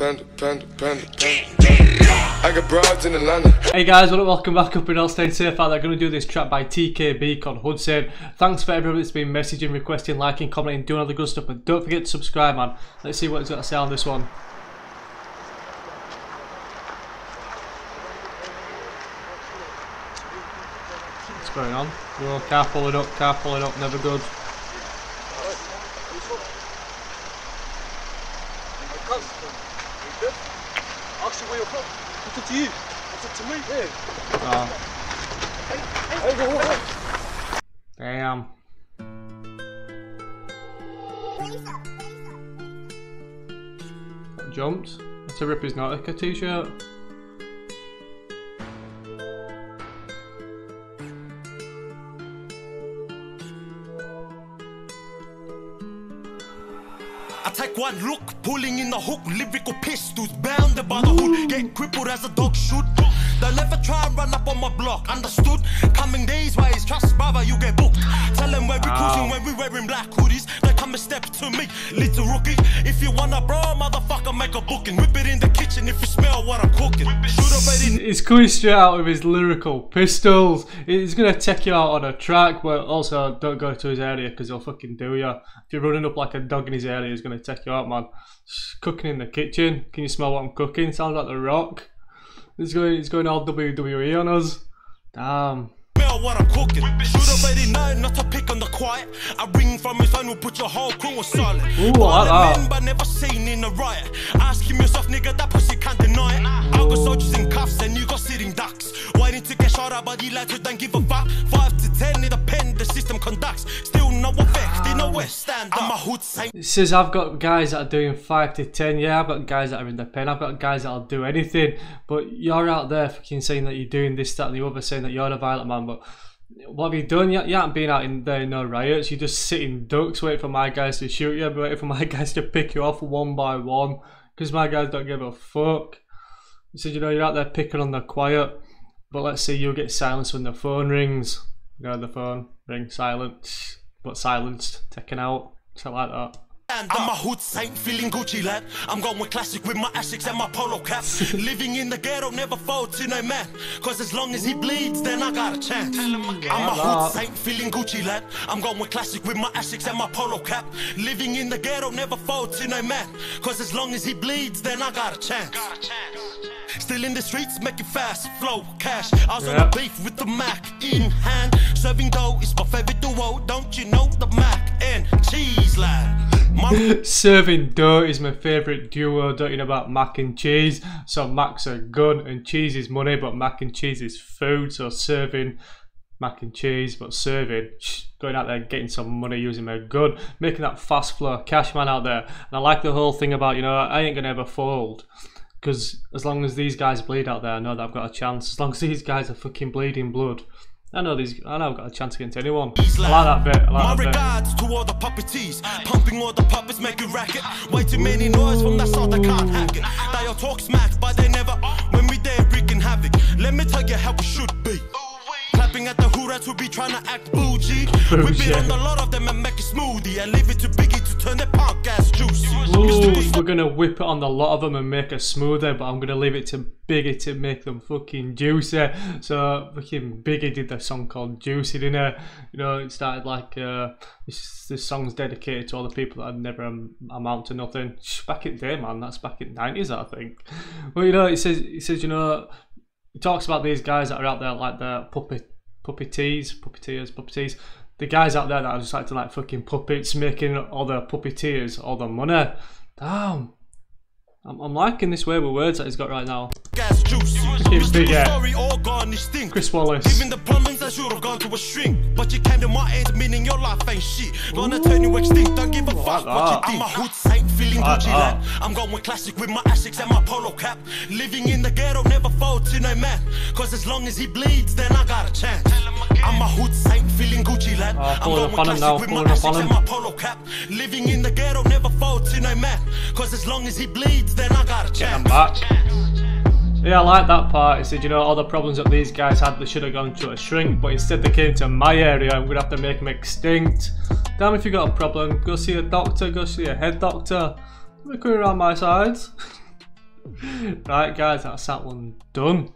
I got broads in Atlanta. Hey guys, welcome back up in all. Staying safe out there. Going to do this track by TKB called Hoodsaint. Thanks for everybody that's been messaging, requesting, liking, commenting, doing all the good stuff. And don't forget to subscribe, man. Let's see what he's got to say on this one. What's going on? Oh, car pulling up, never good. Where you're from? What's it to you? What's it to me? Yeah. Oh. Damn. Jumped. That's a Rippy's Nautica t-shirt. I take one look, pulling in the hook, lyrical pistols, bound about the hood, get crippled as a dog should. They'll never try and run up on my block, understood? Coming these ways, trust brother, you get booked. Tell them where we cruising when we wearing black hoodies. They come and step to me, little rookie. If you wanna bro, motherfucker, make a booking. Whip it in the kitchen if you smell what I'm cooking. He's coming straight out with his lyrical pistols. He's gonna take you out on a track, but also don't go to his area because he'll fucking do you. If you're running up like a dog in his area, he's gonna take you out, man. Cooking in the kitchen. Can you smell what I'm cooking? Sounds like The Rock. He's going all WWE on us. Damn. What I'm cooking. Should already know not to pick on the quiet. I ring from his phone, will put your whole crew on silent. But never seen in a riot. Ask him yourself, nigga, that pussy can't deny it. I got soldiers in cuffs and you got sitting ducks. Waiting to get shot at by the lads who don't give a fuck. 5 to 10 in the pen, the system conducts. Still no effect, they know where stand up. I'm a hood saint. It says I've got guys that are doing 5 to 10. Yeah, I've got guys that are in the pen. I've got guys that'll do anything. But you're out there fucking saying that you're doing this, that, and the other, saying that you're a violent man. But what have you done? You haven't been out in there in no riots. You're just sitting ducks, waiting for my guys to shoot you, waiting for my guys to pick you off one by one, because my guys don't give a fuck. He said, you know, you're out there picking on the quiet, but let's see, you'll get silenced when the phone rings. You know, the phone rings, silence, but silenced, taken out, something like that. I'm a hood saint, feeling Gucci lad. I'm going with classic with my ASICs and my Polo cap. Living in the ghetto, never fold to no man. Cause as long as he bleeds, then I got a chance. I'm a hood saint, feeling Gucci lad. I'm going with classic with my ASICs and my Polo cap. Living in the ghetto, never fold to no man. Cause as long as he bleeds, then I got a chance. Still in the streets, make it fast, flow, cash. I was on the beef with the Mac in hand. Serving dough is my favorite duo. Don't you know the Mac and cheese lad? Serving dough is my favourite duo, don't you know about mac and cheese? So mac's a gun and cheese is money, but mac and cheese is food. So serving mac and cheese, but serving, going out there getting some money using my gun, making that fast flow cash, man, out there. And I like the whole thing about, you know, I ain't gonna ever fold, because as long as these guys bleed out there, I know that I've got a chance. As long as these guys are fucking bleeding blood, I know I've got a chance against anyone. I like that bit. My regards to all the puppeteers, pumping all the puppets, making racket. Way too many noise from that side, I can't hack it. They all talk smack, but they never. When we there, wreaking havoc. Let me tell you how we should be. Clapping at the hoorats who be trying to act bougie. We beat on a lot of them and make a smoothie and leave it to Biggie to turn their punk ass juicy. Ooh, we're gonna whip it on the lot of them and make a smoothie, but I'm gonna leave it to Biggie to make them fucking juicy. So fucking Biggie did the song called Juicy, didn't he? You know, it started like this song's dedicated to all the people that had never amount to nothing. Back in the day, man, that's back in the 90s, I think. Well, you know, it says, you know, it talks about these guys that are out there like the puppeteers. The guys out there that are just acting like fucking puppets, making all the puppeteers all the money. Damn. I'm liking this way with words that he's got right now. Chris Wallace. Even the problems I should have gone to a shrink, but you came to my end, meaning your life ain't shit. Gonna turn you extinct, don't give a fuck what you think. I'm a hood saint, feeling Gucci lad. I'm going with classic with my ASICs and my Polo cap. Living in the ghetto, never fold to no man. Cause as long as he bleeds, then I got a chance. I'm a hood saint, feeling Gucci lad. I'm going with classic with my ASICs and my Polo cap. Living in the ghetto, never fold to no man. Cause as long as he bleeds, then I got a chance. Yeah, I like that part. He said, you know, all the problems that these guys had, they should have gone to a shrink, but instead they came to my area. I'm gonna have to make them extinct. Damn, if you got a problem, go see a doctor, go see a head doctor. They're coming around my sides. Right guys, that's that one done.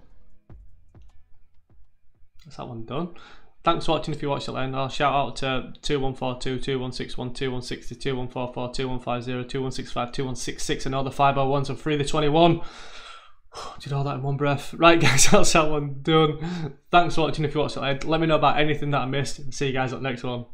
Thanks for watching. If you watched till the end, I'll shout out to 2142, 2161, 2160, 2144, 2150, 2165, 2166 and all the 501s and free the 21. Did all that in one breath. Right guys, that's that one done. Thanks for watching. If you watched till the end, let me know about anything that I missed. See you guys at the next one.